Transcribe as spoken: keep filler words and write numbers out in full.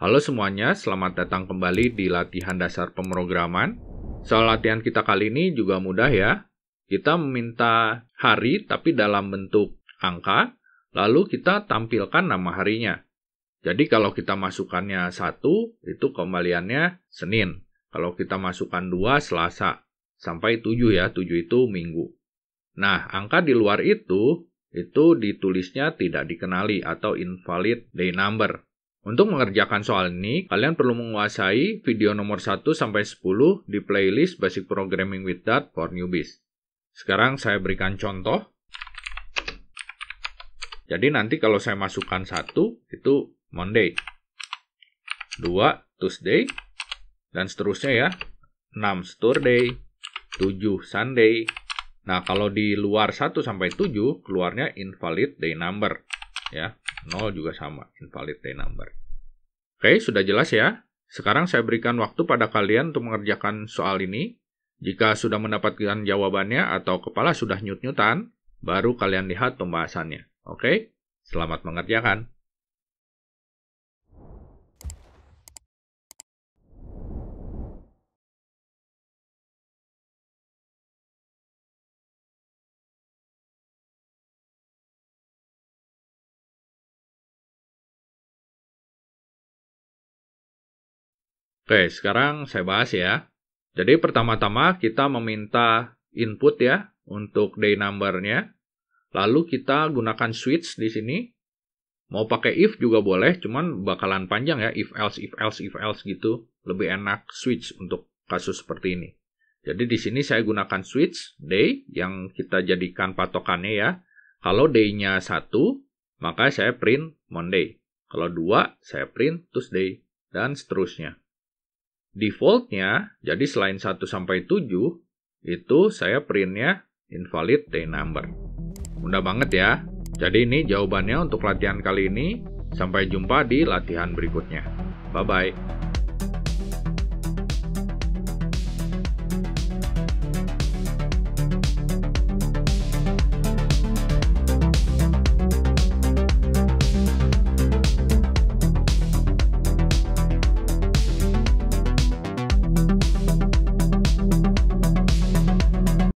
Halo semuanya, selamat datang kembali di latihan dasar pemrograman. Soal latihan kita kali ini juga mudah ya. Kita meminta hari tapi dalam bentuk angka, lalu kita tampilkan nama harinya. Jadi kalau kita masukkannya satu, itu kembaliannya Senin. Kalau kita masukkan dua, Selasa. Sampai tujuh ya, tujuh itu Minggu. Nah, angka di luar itu, itu ditulisnya tidak dikenali atau invalid day number. Untuk mengerjakan soal ini, kalian perlu menguasai video nomor satu sampai sepuluh di playlist Basic Programming with Dart for newbies. Sekarang saya berikan contoh. Jadi nanti kalau saya masukkan satu, itu Monday. dua, Tuesday. Dan seterusnya ya. enam, Saturday. tujuh, Sunday. Nah, kalau di luar satu sampai tujuh, keluarnya invalid day number. Ya. nol juga sama, invalid day number. Oke, sudah jelas ya. Sekarang saya berikan waktu pada kalian untuk mengerjakan soal ini. Jika sudah mendapatkan jawabannya atau kepala sudah nyut-nyutan, baru kalian lihat pembahasannya. Oke, selamat mengerjakan. Oke, sekarang saya bahas ya. Jadi pertama-tama kita meminta input ya untuk day number-nya. Lalu kita gunakan switch di sini. Mau pakai if juga boleh, cuman bakalan panjang ya. If else, if else, if else gitu. Lebih enak switch untuk kasus seperti ini. Jadi di sini saya gunakan switch day yang kita jadikan patokannya ya. Kalau day-nya satu, maka saya print Monday. Kalau dua, saya print Tuesday. Dan seterusnya. Defaultnya, jadi selain satu sampai tujuh, itu saya printnya invalid day number. Mudah banget ya. Jadi ini jawabannya untuk latihan kali ini. Sampai jumpa di latihan berikutnya. Bye-bye.